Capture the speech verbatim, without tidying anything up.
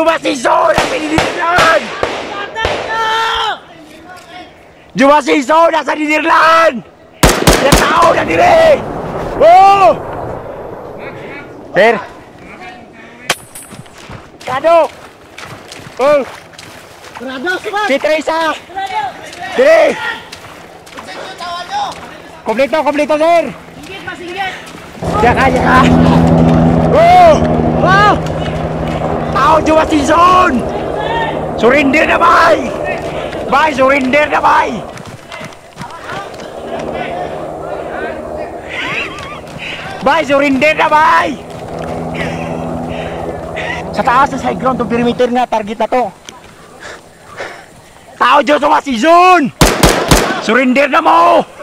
Du warst nicht so, dass wir die nicht laden! Du warst nicht so, dass er die nicht laden! Jetzt hau da die weg! Oh! Her! Rado! Oh! Die Teresa! Diri! Kompleto, kompleto, sir! Singgit, mas singgit! Jaka, jaka! Oh! Oh! Tao Jawa Season! Surrender na, bay! Bay, surrender na, bay! Bay, surrender na, bay! Sa taas na side ground, itong perimeter nga, target na to. Tao Jawa Season! Surrender na mo!